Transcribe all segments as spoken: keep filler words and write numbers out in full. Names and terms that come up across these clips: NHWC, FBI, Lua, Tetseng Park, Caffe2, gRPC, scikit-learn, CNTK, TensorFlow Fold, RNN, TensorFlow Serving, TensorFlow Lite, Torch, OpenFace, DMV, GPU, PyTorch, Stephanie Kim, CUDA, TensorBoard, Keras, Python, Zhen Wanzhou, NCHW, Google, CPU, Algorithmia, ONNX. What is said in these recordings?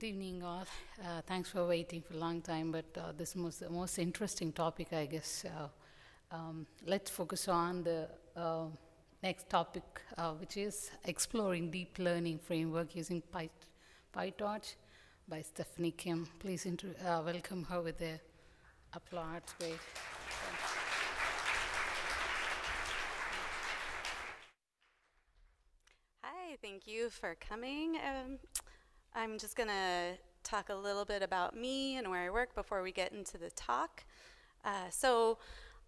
Good evening, all. Uh, thanks for waiting for a long time, but uh, this was the most interesting topic, I guess. Uh, um, let's focus on the uh, next topic, uh, which is exploring deep learning framework using Py PyTorch by Stephanie Kim. Please uh, welcome her with the applause. Great. Hi, thank you for coming. Um, I'm just going to talk a little bit about me and where I work before we get into the talk. Uh, so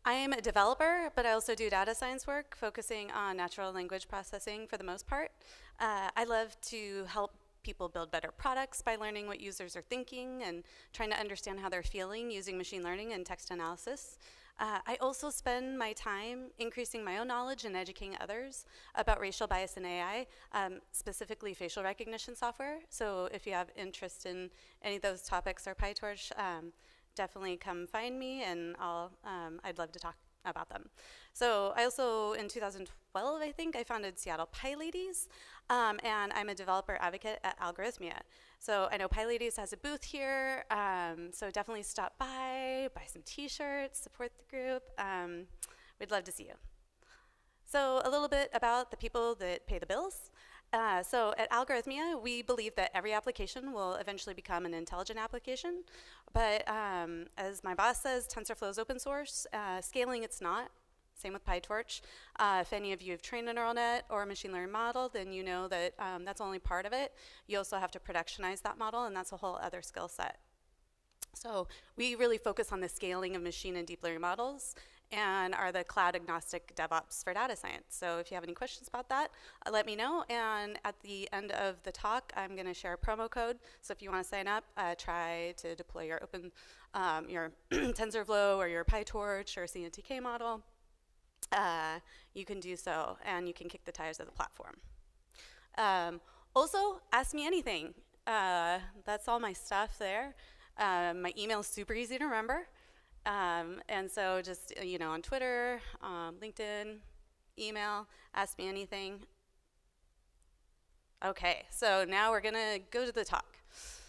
I am a developer, but I also do data science work, focusing on natural language processing for the most part. Uh, I love to help people build better products by learning what users are thinking and trying to understand how they're feeling using machine learning and text analysis. Uh, I also spend my time increasing my own knowledge and educating others about racial bias in A I, um, specifically facial recognition software. So if you have interest in any of those topics or PyTorch, um, definitely come find me and I'll, um, I'd love to talk about them. So I also, in two thousand twelve, I think, I founded Seattle PyLadies, um, and I'm a developer advocate at Algorithmia. So I know PyLadies has a booth here, um, so definitely stop by, buy some t-shirts, support the group. Um, we'd love to see you. So a little bit about the people that pay the bills. Uh, so at Algorithmia, we believe that every application will eventually become an intelligent application. But um, as my boss says, TensorFlow is open source, uh, scaling it's not. Same with PyTorch. Uh, if any of you have trained a neural net or a machine learning model, then you know that um, that's only part of it. You also have to productionize that model, and that's a whole other skill set. So we really focus on the scaling of machine and deep learning models and are the cloud agnostic DevOps for data science. So if you have any questions about that, uh, let me know. And at the end of the talk, I'm gonna share a promo code. So if you wanna sign up, uh, try to deploy your open, um, your TensorFlow or your PyTorch or C N T K model. Uh, you can do so, and you can kick the tires of the platform. Um, also, ask me anything. Uh, that's all my stuff there. Uh, my email's super easy to remember. Um, and so just, you know, on Twitter, um, LinkedIn, email, ask me anything. Okay, so now we're gonna go to the talk.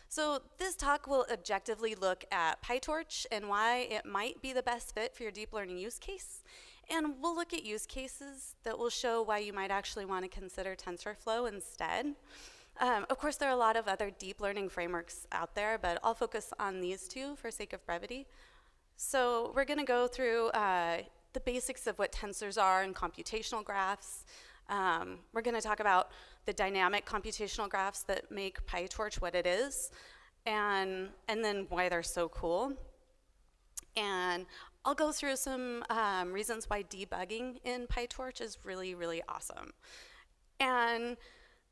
So this talk will objectively look at PyTorch and why it might be the best fit for your deep learning use case. And we'll look at use cases that will show why you might actually want to consider TensorFlow instead. Um, of course, there are a lot of other deep learning frameworks out there, but I'll focus on these two for sake of brevity. So we're going to go through uh, the basics of what tensors are and computational graphs. Um, we're going to talk about the dynamic computational graphs that make PyTorch what it is, and, and then why they're so cool. And I'll go through some um, reasons why debugging in PyTorch is really, really awesome. And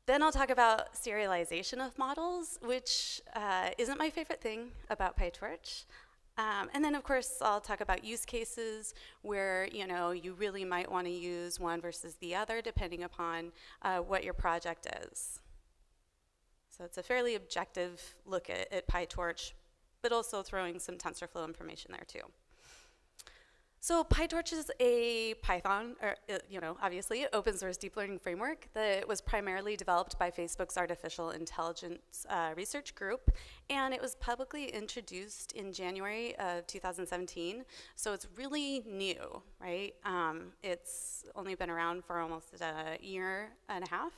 then I'll talk about serialization of models, which uh, isn't my favorite thing about PyTorch. Um, and then, of course, I'll talk about use cases where, you know, you really might want to use one versus the other, depending upon uh, what your project is. So it's a fairly objective look at, at PyTorch, but also throwing some TensorFlow information there, too. So PyTorch is a Python, or, uh, you know, obviously, open source deep learning framework that was primarily developed by Facebook's Artificial Intelligence uh, Research Group, and it was publicly introduced in January of two thousand seventeen, so it's really new, right? Um, it's only been around for almost a year and a half.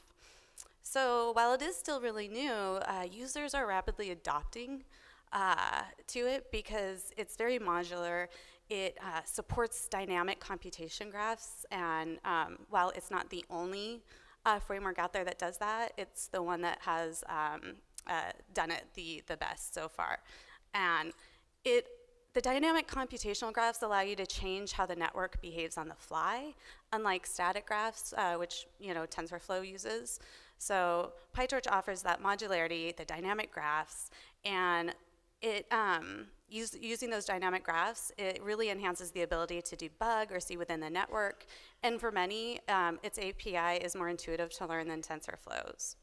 So while it is still really new, uh, users are rapidly adopting uh, to it because it's very modular. It uh, supports dynamic computation graphs, and um, while it's not the only uh, framework out there that does that, it's the one that has um, uh, done it the, the best so far. And it, the dynamic computational graphs allow you to change how the network behaves on the fly, unlike static graphs, uh, which, you know, TensorFlow uses. So PyTorch offers that modularity, the dynamic graphs, and it, um, use, using those dynamic graphs, it really enhances the ability to debug or see within the network. And for many, um, its A P I is more intuitive to learn than TensorFlow's.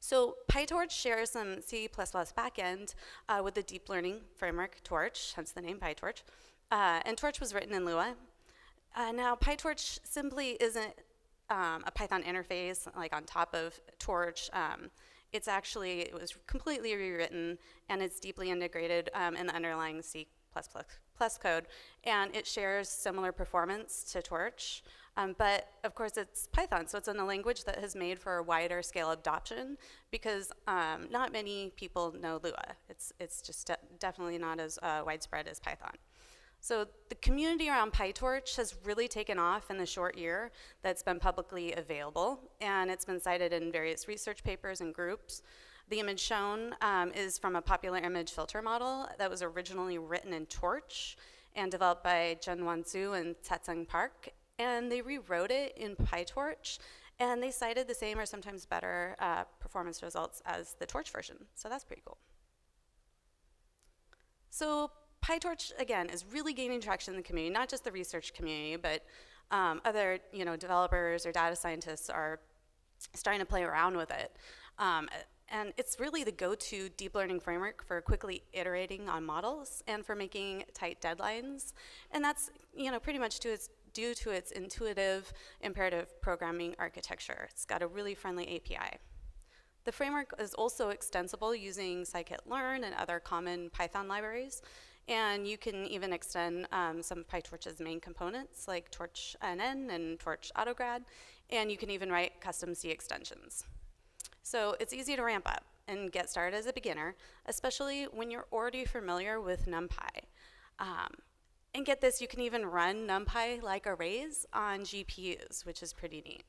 So PyTorch shares some C plus plus backend uh, with the deep learning framework Torch, hence the name PyTorch. Uh, and Torch was written in Lua. Uh, now, PyTorch simply isn't um, a Python interface like on top of Torch. Um, it's actually, it was completely rewritten, and it's deeply integrated um, in the underlying C++ plus code, and it shares similar performance to Torch. Um, but of course it's Python, so it's in a language that has made for a wider scale adoption because um, not many people know Lua. It's, it's just de definitely not as uh, widespread as Python. So the community around PyTorch has really taken off in the short year that's been publicly available, and it's been cited in various research papers and groups. The image shown um, is from a popular image filter model that was originally written in Torch and developed by Zhen Wanzhou and Tetseng Park, and they rewrote it in PyTorch, and they cited the same or sometimes better uh, performance results as the Torch version, so that's pretty cool. So PyTorch, again, is really gaining traction in the community, not just the research community, but um, other you know, developers or data scientists are starting to play around with it. Um, and it's really the go-to deep learning framework for quickly iterating on models and for making tight deadlines. And that's you know, pretty much due, its, due to its intuitive imperative programming architecture. It's got a really friendly A P I. The framework is also extensible using scikit-learn and other common Python libraries. And you can even extend um, some of PyTorch's main components, like TorchNN and Torch Autograd, and you can even write custom C extensions. So it's easy to ramp up and get started as a beginner, especially when you're already familiar with NumPy. Um, and get this, you can even run NumPy-like arrays on G P Us, which is pretty neat.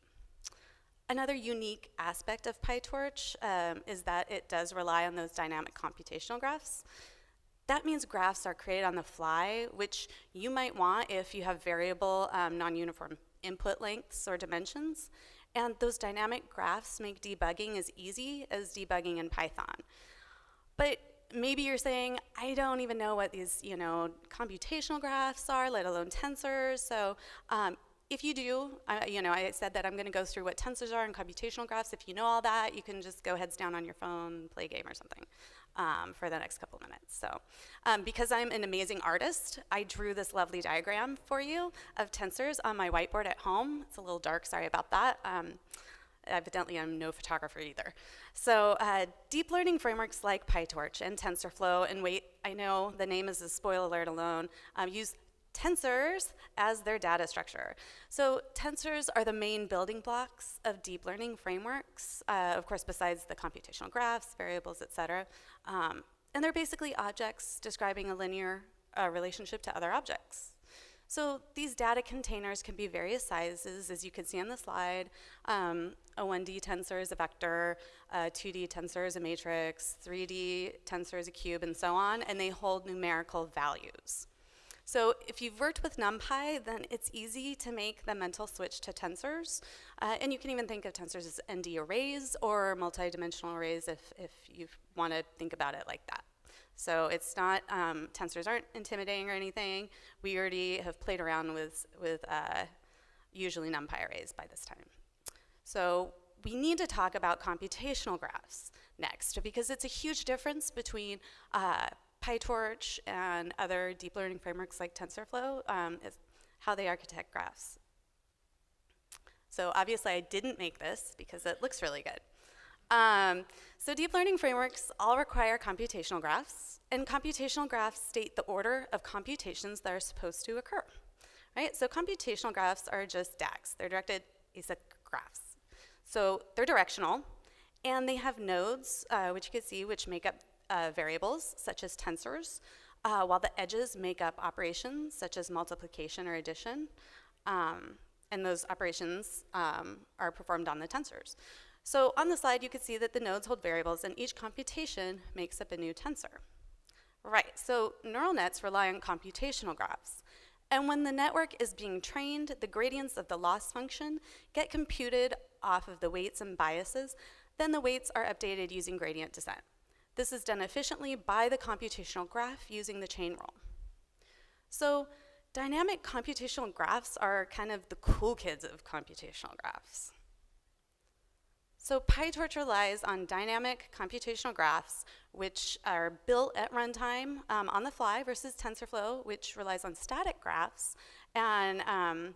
Another unique aspect of PyTorch um, is that it does rely on those dynamic computational graphs. That means graphs are created on the fly, which you might want if you have variable um, non-uniform input lengths or dimensions. And those dynamic graphs make debugging as easy as debugging in Python. But maybe you're saying, I don't even know what these you know, computational graphs are, let alone tensors. So um, if you do, I, you know, I said that I'm going to go through what tensors are and computational graphs. If you know all that, you can just go heads down on your phone, play a game or something. Um, for the next couple minutes. So, um, because I'm an amazing artist, I drew this lovely diagram for you of tensors on my whiteboard at home. It's a little dark, sorry about that. Um, evidently, I'm no photographer either. So, uh, deep learning frameworks like PyTorch and TensorFlow, and wait, I know the name is a spoiler alert alone, um, use tensors as their data structure. So tensors are the main building blocks of deep learning frameworks, uh, of course, besides the computational graphs, variables, et cetera. Um, and they're basically objects describing a linear uh, relationship to other objects. So these data containers can be various sizes, as you can see on the slide. Um, a one D tensor is a vector, a two D tensor is a matrix, three D tensor is a cube, and so on, and they hold numerical values. So if you've worked with NumPy, then it's easy to make the mental switch to tensors. Uh, and you can even think of tensors as N D arrays or multi-dimensional arrays if, if you want to think about it like that. So it's not, um, tensors aren't intimidating or anything. We already have played around with, with uh, usually NumPy arrays by this time. So we need to talk about computational graphs next, because it's a huge difference between uh, PyTorch and other deep learning frameworks like TensorFlow, um, is how they architect graphs. So obviously I didn't make this because it looks really good. Um, so deep learning frameworks all require computational graphs, and computational graphs state the order of computations that are supposed to occur, right? So computational graphs are just D A Gs. They're directed acyclic graphs. So they're directional, and they have nodes, uh, which you can see, which make up Uh, variables, such as tensors, uh, while the edges make up operations, such as multiplication or addition, um, and those operations um, are performed on the tensors. So on the slide, you can see that the nodes hold variables, and each computation makes up a new tensor. Right, so neural nets rely on computational graphs. And when the network is being trained, the gradients of the loss function get computed off of the weights and biases. Then the weights are updated using gradient descent. This is done efficiently by the computational graph using the chain rule. So dynamic computational graphs are kind of the cool kids of computational graphs. So PyTorch relies on dynamic computational graphs, which are built at runtime um, on the fly, versus TensorFlow, which relies on static graphs, and, um,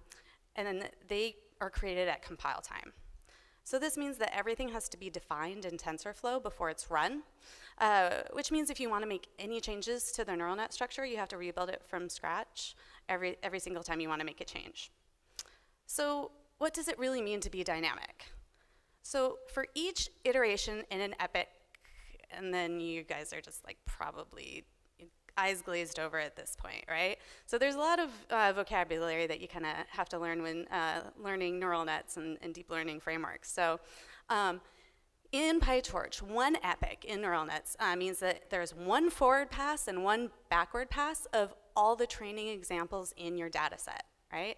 and then they are created at compile time. So this means that everything has to be defined in TensorFlow before it's run, uh, which means if you want to make any changes to the neural net structure, you have to rebuild it from scratch every, every single time you want to make a change. So what does it really mean to be dynamic? So for each iteration in an epoch, and then you guys are just like probably eyes glazed over at this point, right? So there's a lot of uh, vocabulary that you kind of have to learn when uh, learning neural nets and, and deep learning frameworks. So um, in PyTorch, one epoch in neural nets uh, means that there's one forward pass and one backward pass of all the training examples in your data set, right?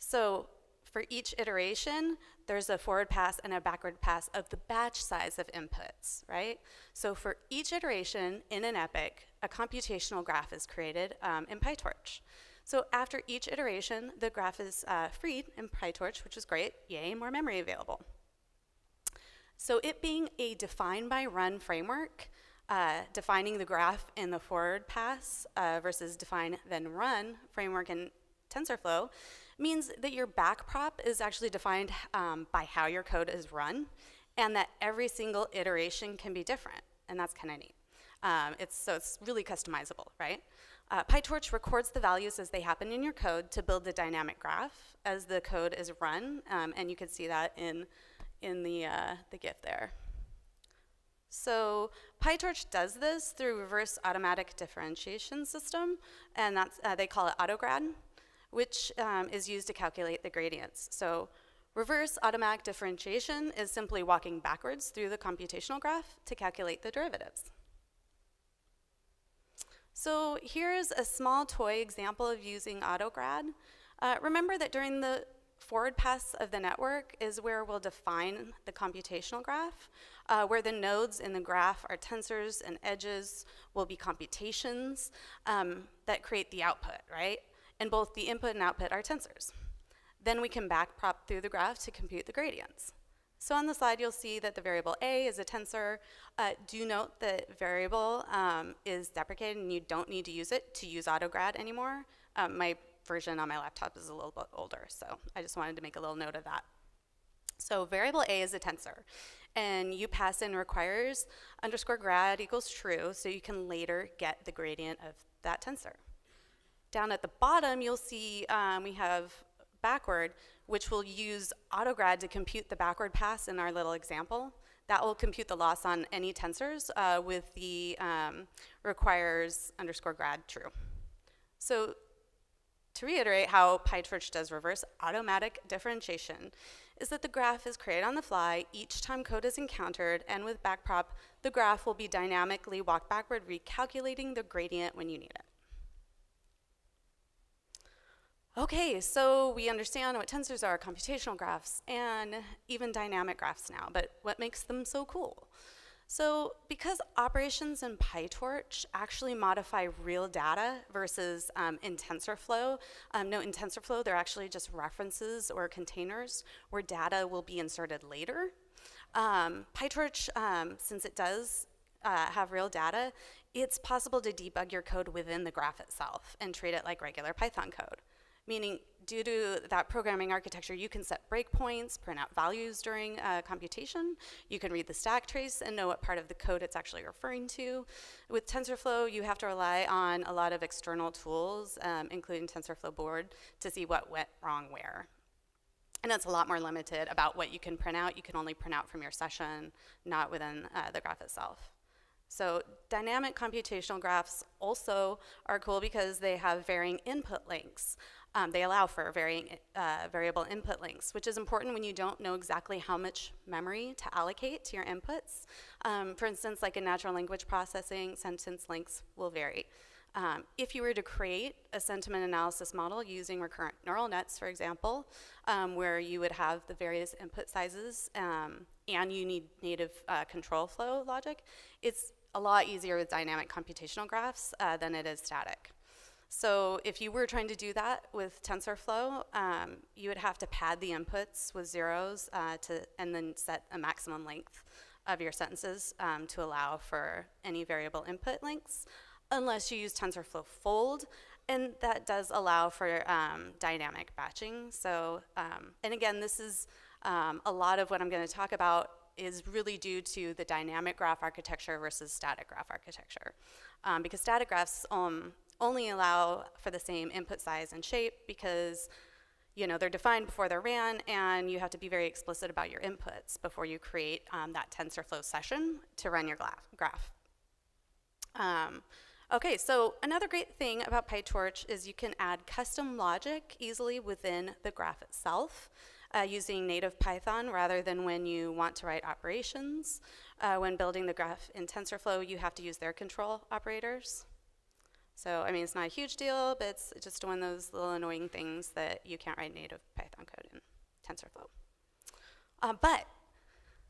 So for each iteration, there's a forward pass and a backward pass of the batch size of inputs, right? So for each iteration in an epoch, a computational graph is created um, in PyTorch. So after each iteration, the graph is uh, freed in PyTorch, which is great. Yay, more memory available. So it being a define by run framework, uh, defining the graph in the forward pass uh, versus define then run framework in TensorFlow, means that your backprop is actually defined um, by how your code is run, and that every single iteration can be different, and that's kind of neat. Um, it's, so it's really customizable, right? Uh, PyTorch records the values as they happen in your code to build the dynamic graph as the code is run, um, and you can see that in, in the, uh, the GIF there. So PyTorch does this through reverse automatic differentiation system, and that's, uh, they call it autograd, which um, is used to calculate the gradients. So reverse automatic differentiation is simply walking backwards through the computational graph to calculate the derivatives. So here's a small toy example of using autograd. Uh, remember that during the forward pass of the network is where we'll define the computational graph, uh, where the nodes in the graph are tensors and edges will be computations um, that create the output, right? And both the input and output are tensors. Then we can backprop through the graph to compute the gradients. So on the slide, you'll see that the variable A is a tensor. Uh, do note that variable um, is deprecated, and you don't need to use it to use autograd anymore. Um, my version on my laptop is a little bit older, so I just wanted to make a little note of that. So variable A is a tensor, and you pass in requires underscore grad equals true, so you can later get the gradient of that tensor. Down at the bottom, you'll see um, we have backward, which will use autograd to compute the backward pass in our little example. That will compute the loss on any tensors uh, with the um, requires underscore grad true. So to reiterate how PyTorch does reverse automatic differentiation is that the graph is created on the fly each time code is encountered, and with backprop, the graph will be dynamically walked backward, recalculating the gradient when you need it. Okay, so we understand what tensors are, computational graphs, and even dynamic graphs now, but what makes them so cool? So because operations in PyTorch actually modify real data versus um, in TensorFlow, um, no, in TensorFlow, they're actually just references or containers where data will be inserted later. Um, PyTorch, um, since it does uh, have real data, it's possible to debug your code within the graph itself and treat it like regular Python code. Meaning, due to that programming architecture, you can set breakpoints, print out values during uh, computation. You can read the stack trace and know what part of the code it's actually referring to. With TensorFlow, you have to rely on a lot of external tools, um, including TensorFlow Board, to see what went wrong where. And that's a lot more limited about what you can print out. You can only print out from your session, not within uh, the graph itself. So dynamic computational graphs also are cool because they have varying input links. Um, they allow for varying uh, variable input links, which is important when you don't know exactly how much memory to allocate to your inputs. Um, for instance, like in natural language processing, sentence lengths will vary. Um, if you were to create a sentiment analysis model using recurrent neural nets, for example, um, where you would have the various input sizes um, and you need native uh, control flow logic, it's a lot easier with dynamic computational graphs uh, than it is static. So if you were trying to do that with TensorFlow, um, you would have to pad the inputs with zeros uh, to, and then set a maximum length of your sentences um, to allow for any variable input lengths, unless you use TensorFlow Fold, and that does allow for um, dynamic batching. So, um, and again, this is Um, a lot of what I'm going to talk about is really due to the dynamic graph architecture versus static graph architecture. Um, because static graphs um, only allow for the same input size and shape because you know, they're defined before they're ran, and you have to be very explicit about your inputs before you create um, that TensorFlow session to run your graph. Um, okay, so another great thing about PyTorch is you can add custom logic easily within the graph itself. Uh, using native Python rather than when you want to write operations. Uh, when building the graph in TensorFlow, you have to use their control operators. So, I mean, it's not a huge deal, but it's just one of those little annoying things that you can't write native Python code in TensorFlow. Uh, but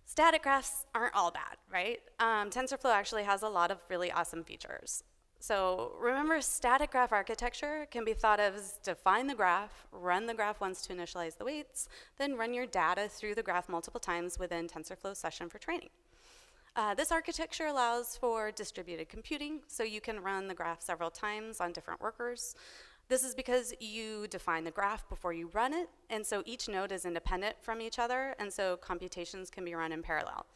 static graphs aren't all bad, right? Um, TensorFlow actually has a lot of really awesome features. So remember, static graph architecture can be thought of as define the graph, run the graph once to initialize the weights, then run your data through the graph multiple times within TensorFlow session for training. Uh, this architecture allows for distributed computing, so you can run the graph several times on different workers. This is because you define the graph before you run it, and so each node is independent from each other, and so computations can be run in parallel.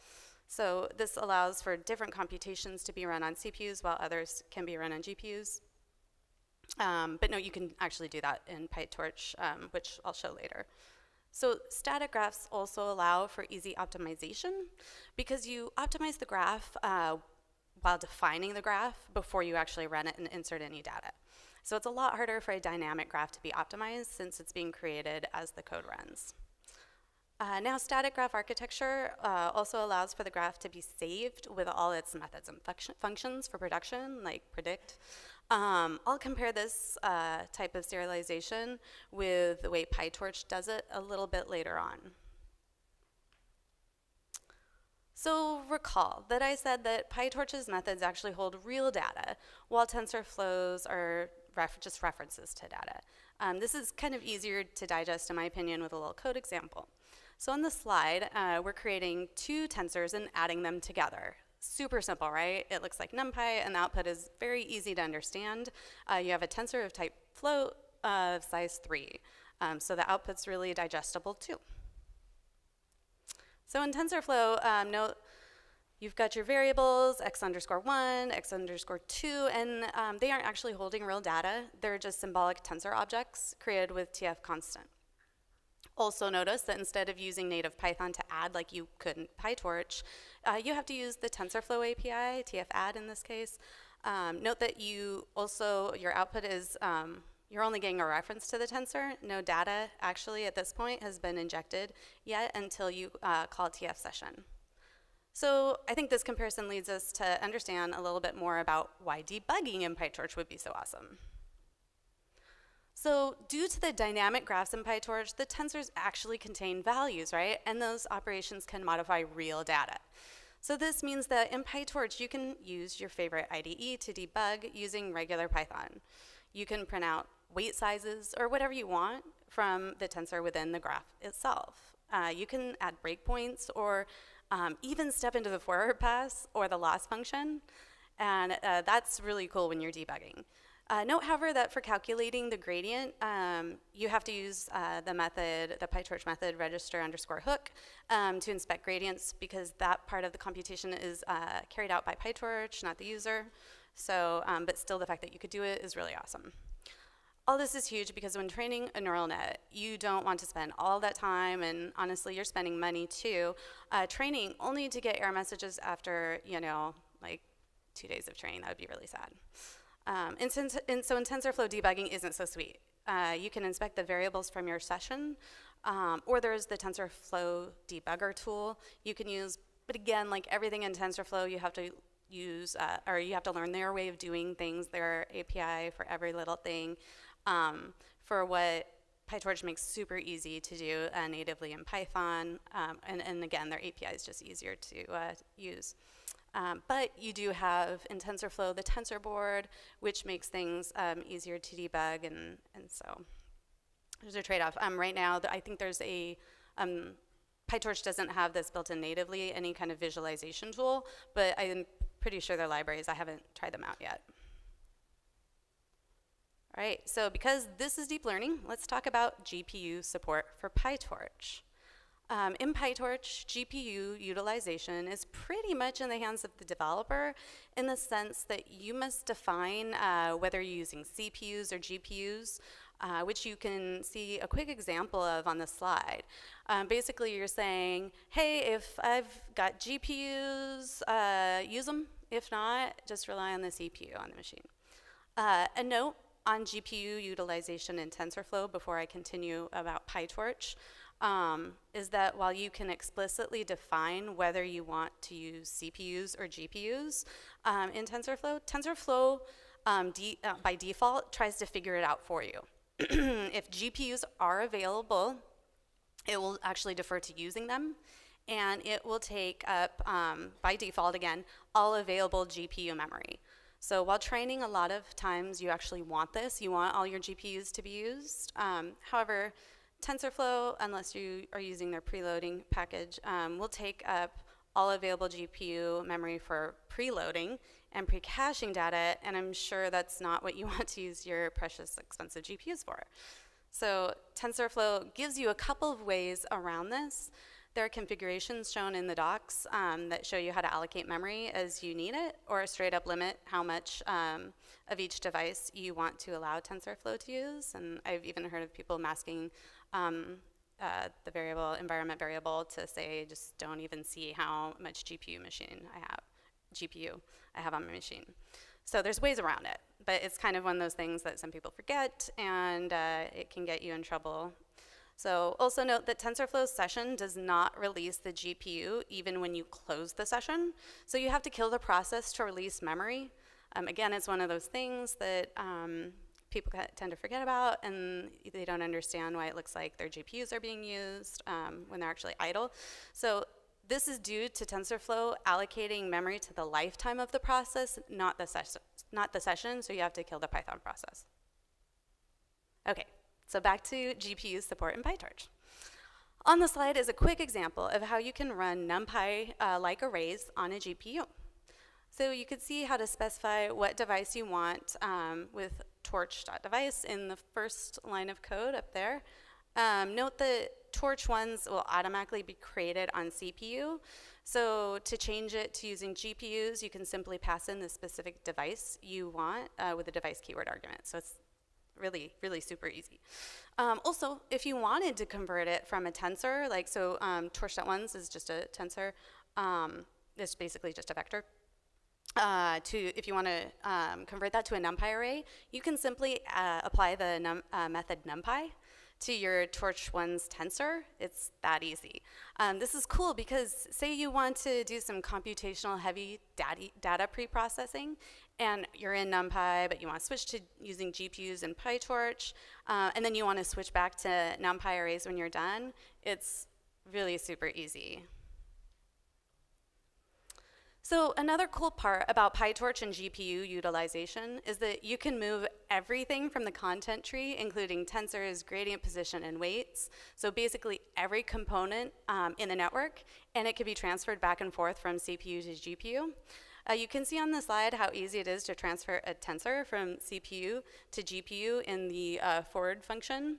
So this allows for different computations to be run on C P Us while others can be run on G P Us. Um, but no, you can actually do that in PyTorch, um, which I'll show later. So static graphs also allow for easy optimization because you optimize the graph uh, while defining the graph before you actually run it and insert any data. So it's a lot harder for a dynamic graph to be optimized since it's being created as the code runs. Uh, now, static graph architecture uh, also allows for the graph to be saved with all its methods and function functions for production, like predict. Um, I'll compare this uh, type of serialization with the way PyTorch does it a little bit later on. So recall that I said that PyTorch's methods actually hold real data, while TensorFlow's are ref just references to data. Um, this is kind of easier to digest, in my opinion, with a little code example. So on this slide, uh, we're creating two tensors and adding them together. Super simple, right? It looks like NumPy, and the output is very easy to understand. Uh, you have a tensor of type float of size three. Um, so the output's really digestible too. So in TensorFlow, um, note you've got your variables, x underscore one, x underscore two, and um, they aren't actually holding real data. They're just symbolic tensor objects created with T F constant. Also notice that instead of using native Python to add like you could in PyTorch, uh, you have to use the TensorFlow A P I, T F add in this case. Um, note that you also, your output is, um, you're only getting a reference to the tensor. No data actually at this point has been injected yet until you uh, call T F session. So I think this comparison leads us to understand a little bit more about why debugging in PyTorch would be so awesome. So due to the dynamic graphs in PyTorch, the tensors actually contain values, right? And those operations can modify real data. So this means that in PyTorch, you can use your favorite I D E to debug using regular Python. You can print out weight sizes or whatever you want from the tensor within the graph itself. Uh, you can add breakpoints or um, even step into the forward pass or the loss function. And uh, that's really cool when you're debugging. Uh, note, however, that for calculating the gradient, um, you have to use uh, the method, the PyTorch method register underscore hook um, to inspect gradients because that part of the computation is uh, carried out by PyTorch, not the user. So, um, but still the fact that you could do it is really awesome. All this is huge because when training a neural net, you don't want to spend all that time, and honestly, you're spending money too, uh, training only to get error messages after, you know, like two days of training. That would be really sad. Um, and, since, and so in TensorFlow, debugging isn't so sweet. Uh, you can inspect the variables from your session, um, or there's the TensorFlow debugger tool you can use. But again, like everything in TensorFlow, you have to use, uh, or you have to learn their way of doing things, their A P I for every little thing, um, for what PyTorch makes super easy to do uh, natively in Python. Um, and, and again, their A P I is just easier to uh, use. Um, but you do have in TensorFlow the tensor board, which makes things um, easier to debug, and, and so there's a trade-off. Um, right now, th I think there's a, um, PyTorch doesn't have this built in natively, any kind of visualization tool, but I'm pretty sure they're libraries. I haven't tried them out yet. All right, so because this is deep learning, let's talk about G P U support for PyTorch. Um, in PyTorch, G P U utilization is pretty much in the hands of the developer in the sense that you must define uh, whether you're using C P Us or G P Us, uh, which you can see a quick example of on the slide. Um, basically, you're saying, hey, if I've got G P Us, uh, use them. If not, just rely on the C P U on the machine. Uh, a note on G P U utilization in TensorFlow before I continue about PyTorch. Um, is that while you can explicitly define whether you want to use C P Us or G P Us um, in TensorFlow, TensorFlow um, de uh, by default tries to figure it out for you. If G P Us are available, it will actually defer to using them, and it will take up, um, by default again, all available G P U memory. So while training, a lot of times you actually want this. You want all your G P Us to be used. Um, however, TensorFlow, unless you are using their preloading package, um, will take up all available G P U memory for preloading and pre-caching data, and I'm sure that's not what you want to use your precious, expensive G P Us for. So TensorFlow gives you a couple of ways around this. There are configurations shown in the docs um, that show you how to allocate memory as you need it, or straight up limit how much um, of each device you want to allow TensorFlow to use. And I've even heard of people masking um, uh, the variable, environment variable to say, just don't even see how much G P U machine I have, G P U I have on my machine. So there's ways around it, but it's kind of one of those things that some people forget, and uh, it can get you in trouble. So also note that TensorFlow's session does not release the G P U even when you close the session. So you have to kill the process to release memory. Um, again, it's one of those things that um, people tend to forget about, and they don't understand why it looks like their G P Us are being used um, when they're actually idle. So this is due to TensorFlow allocating memory to the lifetime of the process, not the, ses not the session, so you have to kill the Python process. Okay. So back to G P U support in PyTorch. On the slide is a quick example of how you can run NumPy-like uh, arrays on a G P U. So you could see how to specify what device you want um, with torch.device in the first line of code up there. Um, note that Torch ones will automatically be created on C P U. So to change it to using G P Us, you can simply pass in the specific device you want uh, with a device keyword argument. So it's really, really super easy. Um, also, if you wanted to convert it from a tensor, like so um, torch.ones is just a tensor, um, it's basically just a vector. Uh, to If you want to um, convert that to a NumPy array, you can simply uh, apply the num uh, method NumPy to your torch ones tensor. It's that easy. Um, this is cool because say you want to do some computational heavy data, data pre-processing, and you're in NumPy, but you want to switch to using G P Us and PyTorch, uh, and then you want to switch back to NumPy arrays when you're done. It's really super easy. So another cool part about PyTorch and G P U utilization is that you can move everything from the content tree, including tensors, gradient position, and weights. So basically every component um, in the network, and it can be transferred back and forth from C P U to G P U. Uh, you can see on the slide how easy it is to transfer a tensor from C P U to G P U in the uh, forward function.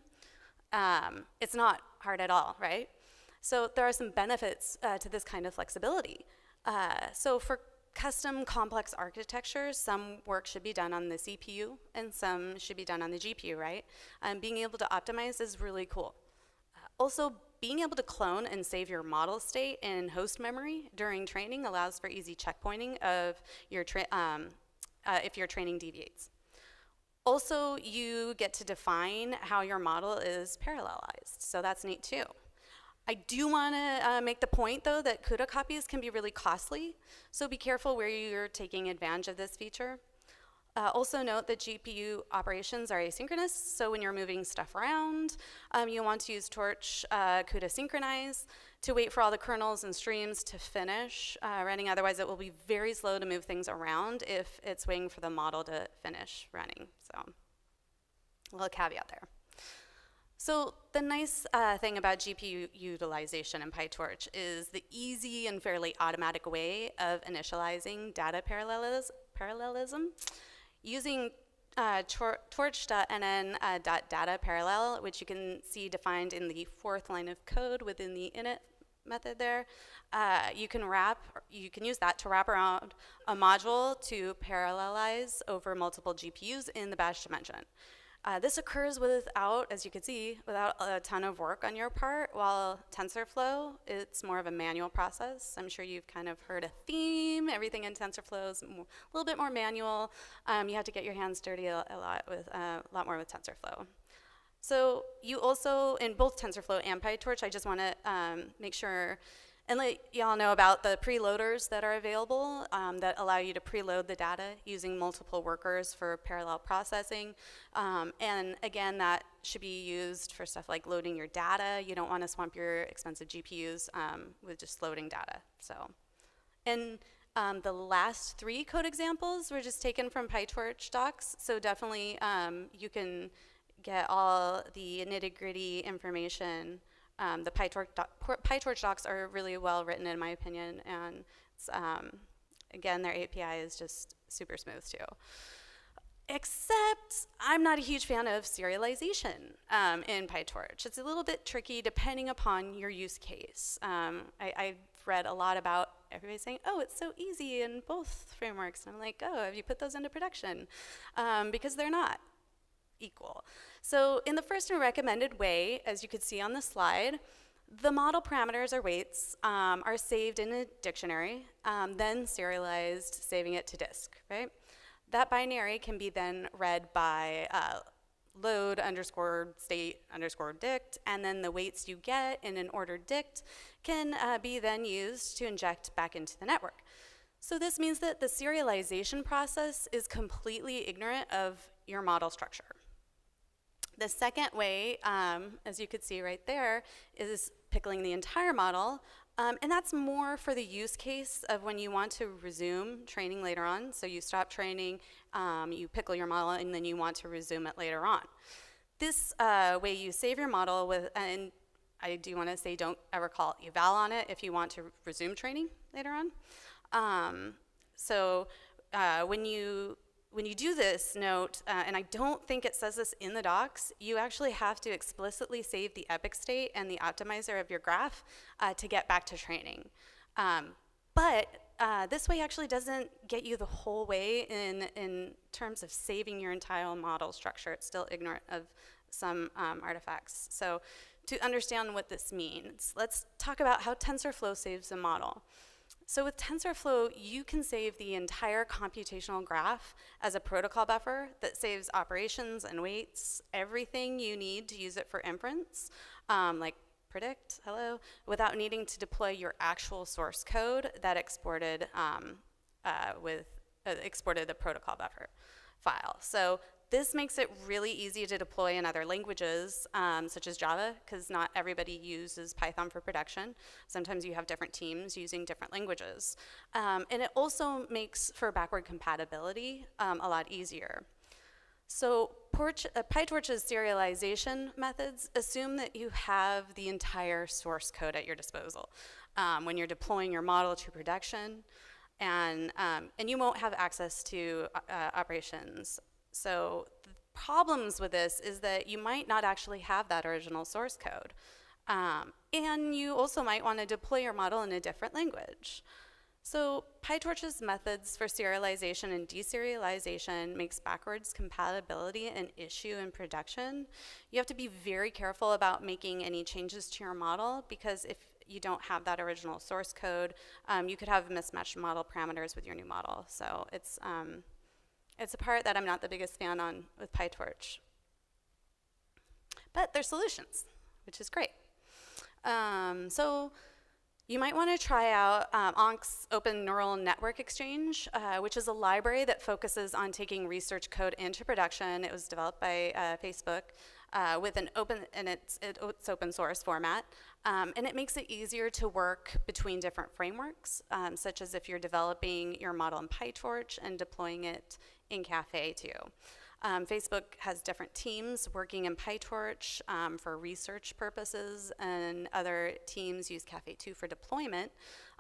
Um, it's not hard at all, right? So there are some benefits uh, to this kind of flexibility. Uh, so for custom complex architectures, some work should be done on the C P U and some should be done on the G P U, right? Um, being able to optimize is really cool. Uh, also, being able to clone and save your model state in host memory during training allows for easy checkpointing of your tra um, uh, if your training deviates. Also, you get to define how your model is parallelized, so that's neat too. I do want to uh, make the point, though, that CUDA copies can be really costly, so be careful where you're taking advantage of this feature. Uh, also note that G P U operations are asynchronous, so when you're moving stuff around, um, you want to use Torch uh, CUDA synchronize to wait for all the kernels and streams to finish uh, running. Otherwise, it will be very slow to move things around if it's waiting for the model to finish running. So, a little caveat there. So the nice uh, thing about G P U utilization in PyTorch is the easy and fairly automatic way of initializing data parallelism. Using uh, tor torch.nn.data parallel, which you can see defined in the fourth line of code within the init method there. Uh, you can wrap, you can use that to wrap around a module to parallelize over multiple G P Us in the batch dimension. Uh, this occurs without, as you can see, without a ton of work on your part, while TensorFlow, it's more of a manual process. I'm sure you've kind of heard a theme. Everything in TensorFlow is a little bit more manual. Um, you have to get your hands dirty a, a lot with uh, a lot more with TensorFlow. So you also, in both TensorFlow and PyTorch, I just want to um, make sure and let y'all know about the preloaders that are available um, that allow you to preload the data using multiple workers for parallel processing. Um, and again, that should be used for stuff like loading your data. You don't want to swamp your expensive G P Us um, with just loading data. So, and um, the last three code examples were just taken from PyTorch docs. So definitely um, you can get all the nitty-gritty information. Um, the PyTorch, doc, PyTorch docs are really well written, in my opinion, and it's, um, again, their A P I is just super smooth too. Except I'm not a huge fan of serialization um, in PyTorch. It's a little bit tricky depending upon your use case. Um, I, I've read a lot about everybody saying, oh, it's so easy in both frameworks, and I'm like, oh, have you put those into production? Um, because they're not equal. So in the first and recommended way, as you could see on the slide, the model parameters or weights um, are saved in a dictionary, um, then serialized, saving it to disk, right? That binary can be then read by uh, load underscore state underscore dict, and then the weights you get in an ordered dict can uh, be then used to inject back into the network. So this means that the serialization process is completely ignorant of your model structure. The second way, um, as you could see right there, is pickling the entire model, um, and that's more for the use case of when you want to resume training later on. So you stop training, um, you pickle your model, and then you want to resume it later on. This uh, way you save your model with, and I do want to say don't ever call eval on it if you want to resume training later on. Um, so uh, when you when you do this, note, uh, and I don't think it says this in the docs, you actually have to explicitly save the epic state and the optimizer of your graph uh, to get back to training. Um, but uh, this way actually doesn't get you the whole way in, in terms of saving your entire model structure. It's still ignorant of some um, artifacts. So to understand what this means, let's talk about how TensorFlow saves a model. So with TensorFlow, you can save the entire computational graph as a protocol buffer that saves operations and weights, everything you need to use it for inference, um, like predict, hello, without needing to deploy your actual source code that exported um, uh, with uh, exported the protocol buffer file. So this makes it really easy to deploy in other languages, um, such as Java, because not everybody uses Python for production. Sometimes you have different teams using different languages. Um, and it also makes for backward compatibility um, a lot easier. So Porch, uh, PyTorch's serialization methods assume that you have the entire source code at your disposal um, when you're deploying your model to production, and, um, and you won't have access to uh, operations. So the problems with this is that you might not actually have that original source code. Um, and you also might want to deploy your model in a different language. So PyTorch's methods for serialization and deserialization makes backwards compatibility an issue in production. You have to be very careful about making any changes to your model, because if you don't have that original source code, um, you could have mismatched model parameters with your new model. So it's... Um, It's a part that I'm not the biggest fan on with PyTorch. But there's solutions, which is great. Um, so you might want to try out um, O N N X's Open Neural Network Exchange, uh, which is a library that focuses on taking research code into production. It was developed by uh, Facebook uh, with an open, and it's, it's open source format. Um, and it makes it easier to work between different frameworks, um, such as if you're developing your model in PyTorch and deploying it in Caffe two. Um, Facebook has different teams working in PyTorch um, for research purposes, and other teams use Caffe two for deployment.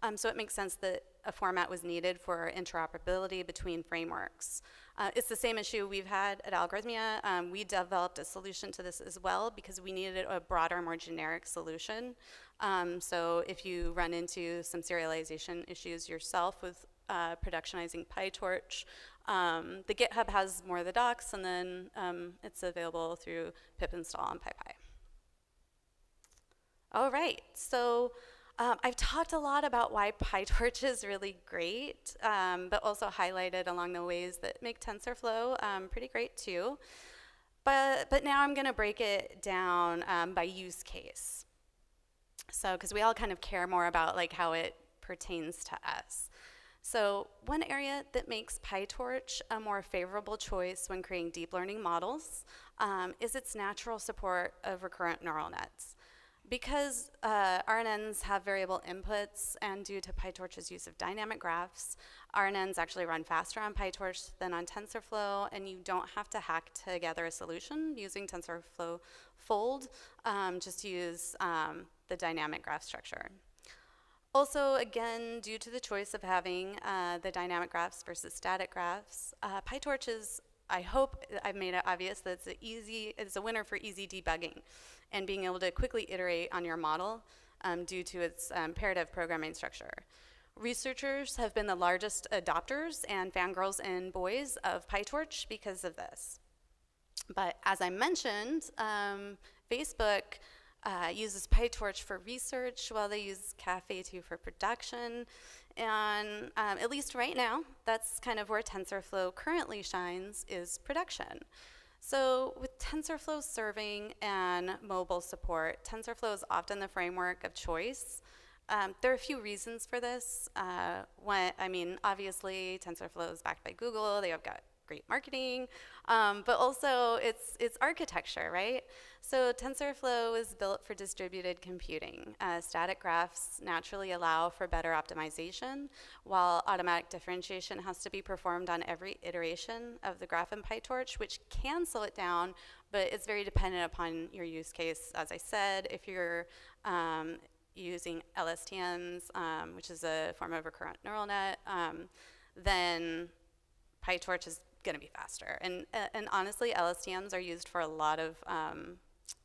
Um, so it makes sense that a format was needed for interoperability between frameworks. Uh, it's the same issue we've had at Algorithmia. Um, we developed a solution to this as well because we needed a broader, more generic solution. Um, so if you run into some serialization issues yourself with uh, productionizing PyTorch, um, the GitHub has more of the docs, and then um, it's available through pip install on PyPy. All right, so um, I've talked a lot about why PyTorch is really great, um, but also highlighted along the ways that make TensorFlow um, pretty great too. But, but now I'm gonna break it down um, by use case. So, because we all kind of care more about like how it pertains to us. So one area that makes PyTorch a more favorable choice when creating deep learning models um, is its natural support of recurrent neural nets. Because uh, R N Ns have variable inputs, and due to PyTorch's use of dynamic graphs, R N Ns actually run faster on PyTorch than on TensorFlow, and you don't have to hack together a solution using TensorFlow Fold, um, just use um, the dynamic graph structure. Also, again, due to the choice of having uh, the dynamic graphs versus static graphs, uh, PyTorch is, I hope I've made it obvious, that it's, a easy, it's a winner for easy debugging and being able to quickly iterate on your model um, due to its um, imperative programming structure. Researchers have been the largest adopters and fangirls and boys of PyTorch because of this. But as I mentioned, um, Facebook uh, uses PyTorch for research while they use Caffe two for production. And um, at least right now, that's kind of where TensorFlow currently shines, is production. So with TensorFlow Serving and mobile support, TensorFlow is often the framework of choice. Um, there are a few reasons for this. Uh, one, I mean, obviously, TensorFlow is backed by Google. They have got great marketing, um, but also it's, it's architecture, right? So TensorFlow is built for distributed computing. Uh, static graphs naturally allow for better optimization, while automatic differentiation has to be performed on every iteration of the graph in PyTorch, which can slow it down, but it's very dependent upon your use case. As I said, if you're um, using L S T Ms, um, which is a form of recurrent neural net, um, then PyTorch is going to be faster. And, uh, and honestly, L S T Ms are used for a lot of um,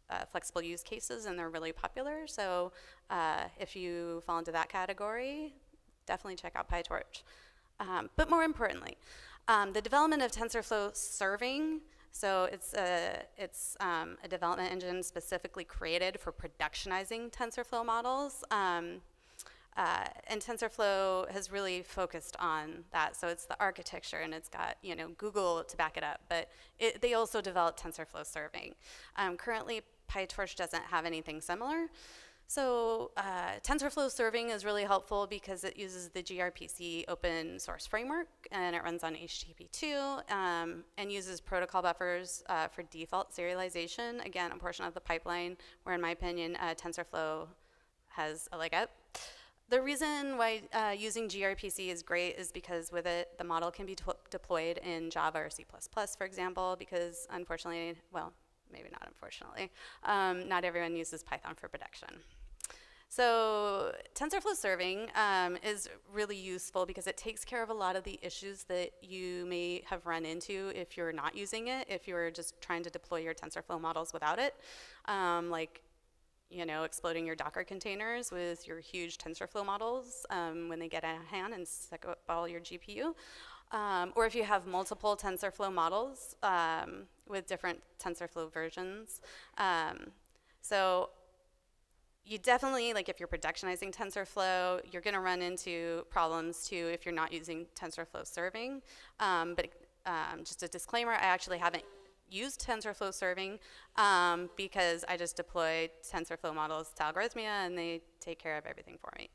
uh, flexible use cases, and they're really popular. So uh, if you fall into that category, definitely check out PyTorch. Um, but more importantly, um, the development of TensorFlow Serving, so it's, a, it's um, a development engine specifically created for productionizing TensorFlow models. Um, Uh, and TensorFlow has really focused on that. So it's the architecture, and it's got, you know, Google to back it up. But it, they also developed TensorFlow Serving. Um, currently, PyTorch doesn't have anything similar. So uh, TensorFlow Serving is really helpful because it uses the gRPC open source framework, and it runs on H T T P two, um, and uses protocol buffers uh, for default serialization. Again, a portion of the pipeline where, in my opinion, uh, TensorFlow has a leg up. The reason why uh, using gRPC is great is because with it, the model can be deployed in Java or C plus plus, for example, because unfortunately, well, maybe not unfortunately, um, not everyone uses Python for production. So TensorFlow Serving um, is really useful because it takes care of a lot of the issues that you may have run into if you're not using it, if you're just trying to deploy your TensorFlow models without it, um, like, you know, exploding your Docker containers with your huge TensorFlow models um, when they get out of hand and suck up all your G P U. Um, or if you have multiple TensorFlow models um, with different TensorFlow versions. Um, so you definitely, like if you're productionizing TensorFlow, you're gonna run into problems too if you're not using TensorFlow Serving. Um, but um, just a disclaimer, I actually haven't use TensorFlow Serving um, because I just deploy TensorFlow models to Algorithmia, and they take care of everything for me.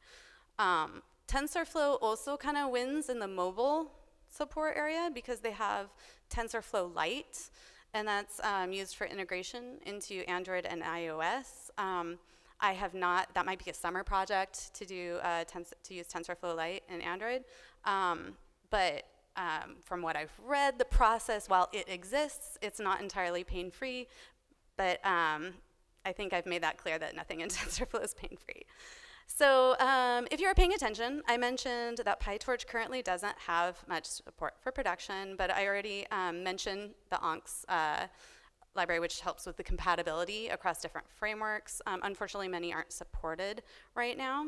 Um, TensorFlow also kind of wins in the mobile support area because they have TensorFlow Lite, and that's um, used for integration into Android and iOS. Um, I have not, that might be a summer project to do, uh, to use TensorFlow Lite in Android, um, but Um, from what I've read, the process, while it exists, it's not entirely pain-free, but um, I think I've made that clear that nothing in TensorFlow is pain-free. So um, if you were paying attention, I mentioned that PyTorch currently doesn't have much support for production, but I already um, mentioned the O N N X uh, library, which helps with the compatibility across different frameworks. Um, unfortunately, many aren't supported right now.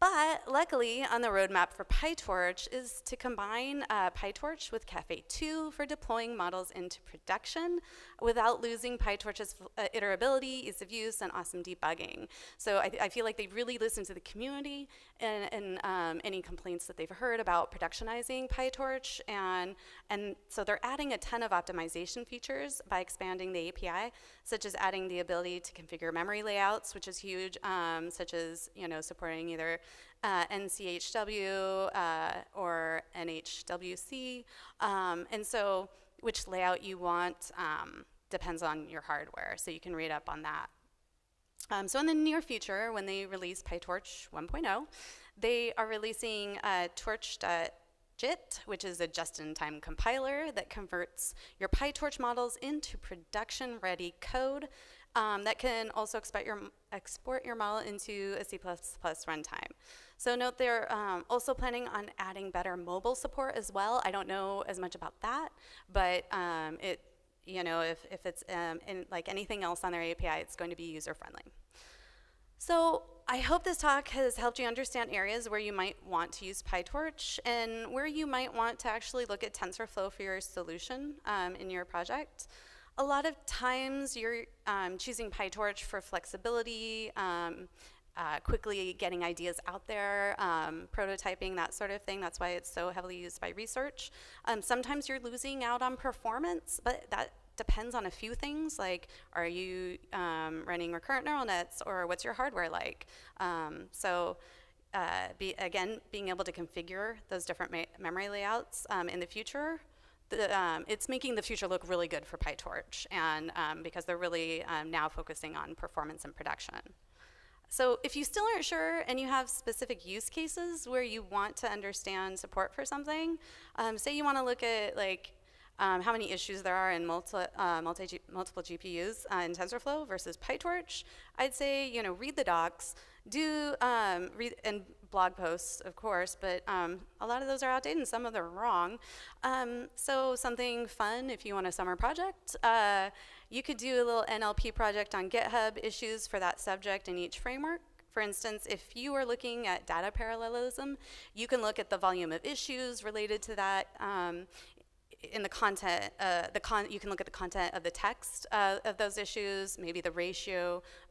But luckily, on the roadmap for PyTorch is to combine uh, PyTorch with Caffe two for deploying models into production without losing PyTorch's uh, iterability, ease of use, and awesome debugging. So I, I feel like they really listened to the community and, and um, any complaints that they've heard about productionizing PyTorch. And, and so they're adding a ton of optimization features by expanding the A P I, such as adding the ability to configure memory layouts, which is huge, um, such as you know supporting either Uh, N C H W uh, or N H W C, um, and so which layout you want um, depends on your hardware, so you can read up on that. Um, so in the near future, when they release PyTorch one point oh, they are releasing uh, torch dot jit, which is a just-in-time compiler that converts your PyTorch models into production-ready code um, that can also export your, export your model into a C plus plus runtime. So note they're um, also planning on adding better mobile support as well. I don't know as much about that, but um, it, you know, if, if it's um, in, like anything else on their A P I, it's going to be user-friendly. So I hope this talk has helped you understand areas where you might want to use PyTorch and where you might want to actually look at TensorFlow for your solution um, in your project. A lot of times you're um, choosing PyTorch for flexibility, um, uh, quickly getting ideas out there, um, prototyping, that sort of thing. That's why it's so heavily used by research. Um, sometimes you're losing out on performance, but that depends on a few things, like are you um, running recurrent neural nets, or what's your hardware like? Um, so uh, be, again, being able to configure those different ma memory layouts um, in the future, the, um, it's making the future look really good for PyTorch, and um, because they're really um, now focusing on performance and production. So if you still aren't sure and you have specific use cases where you want to understand support for something, um, say you want to look at like Um, how many issues there are in multi, uh, multi, multiple G P Us uh, in TensorFlow versus PyTorch, I'd say, you know, read the docs, do, um, read, and blog posts, of course, but um, a lot of those are outdated and some of them are wrong. Um, so something fun, if you want a summer project, uh, you could do a little N L P project on GitHub, issues for that subject in each framework. For instance, if you are looking at data parallelism, you can look at the volume of issues related to that. Um, In the content, uh, the con you can look at the content of the text uh, of those issues, maybe the ratio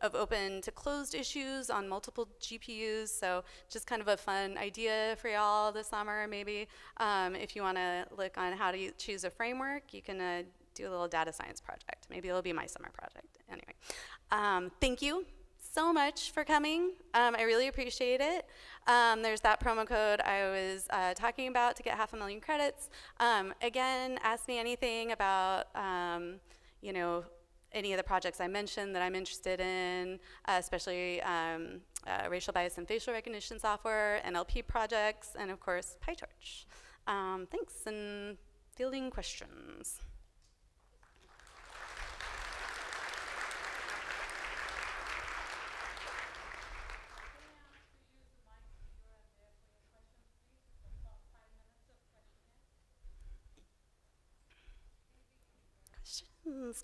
of open to closed issues on multiple G P Us. So just kind of a fun idea for y'all this summer, maybe. Um, if you want to look on how to choose a framework, you can uh, do a little data science project. Maybe it'll be my summer project. Anyway, um, thank you so much for coming. Um, I really appreciate it. Um, there's that promo code I was uh, talking about to get half a million credits. Um, again, ask me anything about, um, you know, any of the projects I mentioned that I'm interested in, uh, especially um, uh, racial bias and facial recognition software, N L P projects, and of course, PyTorch. Um, thanks, and fielding questions.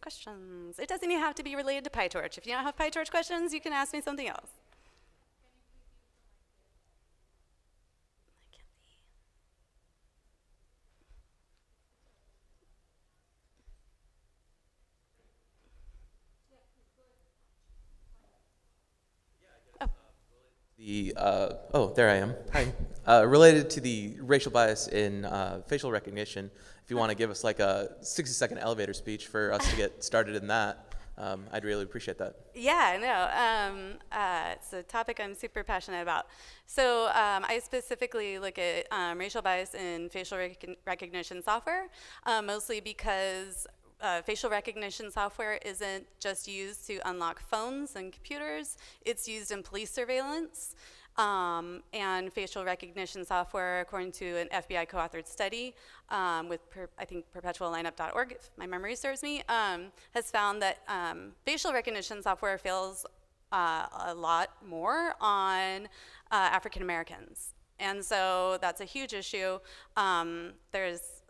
Questions. It doesn't even have to be related to PyTorch. If you don't have PyTorch questions, you can ask me something else. Oh. The uh, oh, there I am. Hi. Uh, related to the racial bias in uh, facial recognition, if you want to give us like a sixty second elevator speech for us to get started in that, um, I'd really appreciate that. Yeah, no, um, uh, it's a topic I'm super passionate about. So um, I specifically look at um, racial bias in facial rec recognition software, uh, mostly because Uh, facial recognition software isn't just used to unlock phones and computers, it's used in police surveillance. Um, and facial recognition software, according to an F B I co-authored study um, with, per, I think, perpetual lineup dot org, if my memory serves me, um, has found that um, facial recognition software fails uh, a lot more on uh, African Americans. And so that's a huge issue. Um, there's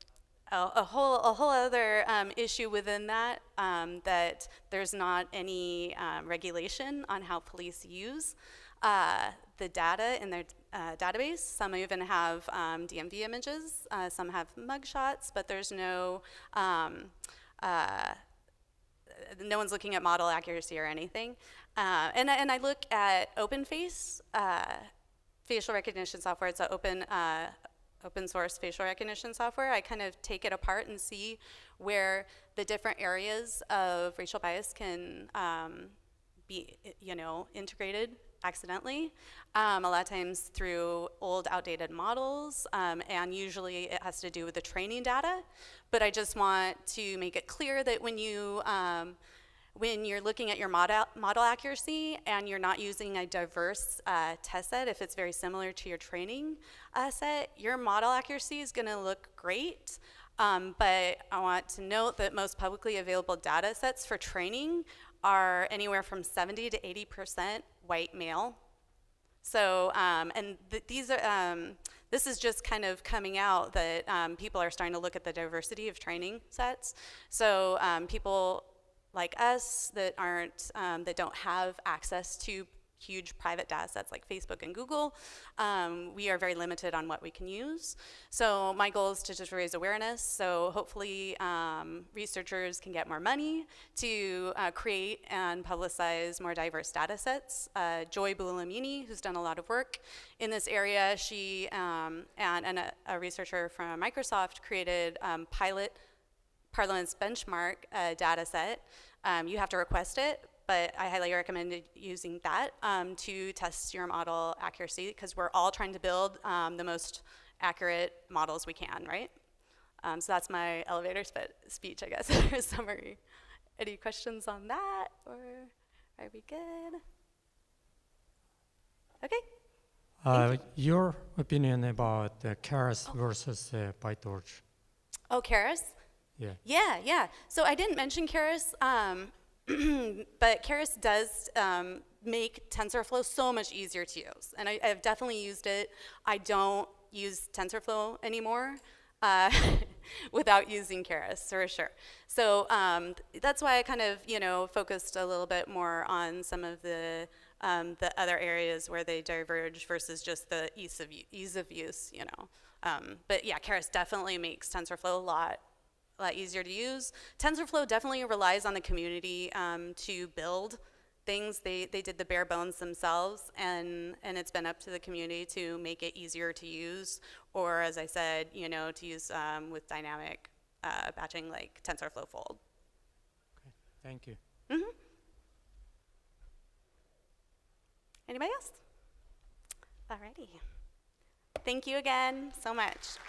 a, a whole a whole other um, issue within that, um, that there's not any um, regulation on how police use uh, the data in their uh, database. Some even have um, D M V images, uh, some have mugshots, but there's no, um, uh, no one's looking at model accuracy or anything. Uh, and, and I look at OpenFace, uh, facial recognition software. It's an open, uh, open source facial recognition software. I kind of take it apart and see where the different areas of racial bias can um, be, you know, integrated accidentally. Um, a lot of times through old, outdated models, um, and usually it has to do with the training data. But I just want to make it clear that when you um, when you're looking at your model, model accuracy and you're not using a diverse uh, test set, if it's very similar to your training uh, set, your model accuracy is gonna look great. Um, but I want to note that most publicly available data sets for training are anywhere from seventy to eighty percent white male. So, um, and th these are, um, this is just kind of coming out that um, people are starting to look at the diversity of training sets. So um, people like us that aren't, um, that don't have access to huge private data sets like Facebook and Google, um, we are very limited on what we can use. So my goal is to just raise awareness, so hopefully um, researchers can get more money to uh, create and publicize more diverse data sets. Uh, Joy Buolamwini, who's done a lot of work in this area, she um, and, and a, a researcher from Microsoft created um, pilot Parlance benchmark uh, data set. Um, you have to request it, but I highly recommend using that um, to test your model accuracy, because we're all trying to build um, the most accurate models we can, right? Um, so that's my elevator speech, I guess, or summary. Any questions on that, or are we good? Okay. Uh, your opinion about uh, Keras oh. versus uh, PyTorch? Oh, Keras? Yeah. yeah, yeah. So I didn't mention Keras, um, but Keras does um, make TensorFlow so much easier to use. And I, I've definitely used it. I don't use TensorFlow anymore uh, without using Keras, for sure. So um, that's why I kind of, you know, focused a little bit more on some of the um, the other areas where they diverge versus just the ease of, ease of use, you know. Um, but yeah, Keras definitely makes TensorFlow a lot A lot easier to use. TensorFlow definitely relies on the community um, to build things. They, they did the bare bones themselves, and, and it's been up to the community to make it easier to use, or as I said, you know, to use um, with dynamic uh, batching like TensorFlow Fold. Okay, thank you. Mm-hmm. Anybody else? Alrighty. Thank you again so much.